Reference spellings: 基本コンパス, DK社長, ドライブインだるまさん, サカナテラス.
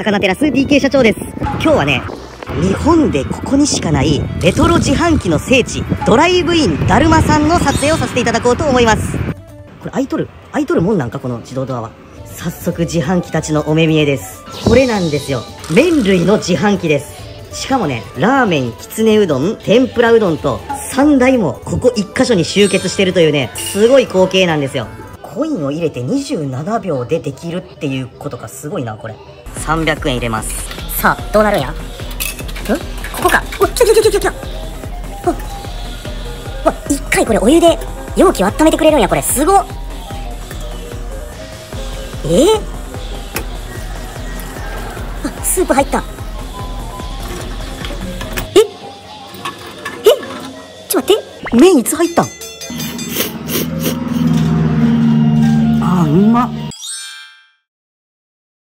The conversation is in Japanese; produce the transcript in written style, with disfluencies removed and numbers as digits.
サカナテラス DK 社長です。今日はね、日本でここにしかないレトロ自販機の聖地、ドライブインだるまさんの撮影をさせていただこうと思います。これ開いとるもんなんか、この自動ドアは。早速自販機たちのお目見えです。これなんですよ、麺類の自販機です。しかもね、ラーメン、きつねうどん、天ぷらうどんと3台もここ1箇所に集結してるというね、すごい光景なんですよ。コインを入れて27秒でできるっていうことがすごいな。これ300円入れます。さあどうなるんや。んここか。おっ、来た。おっ、1回これお湯で容器を温めてくれるんや。これすごっ。あ、スープ入った。ちょっと待って、麺いつ入ったん。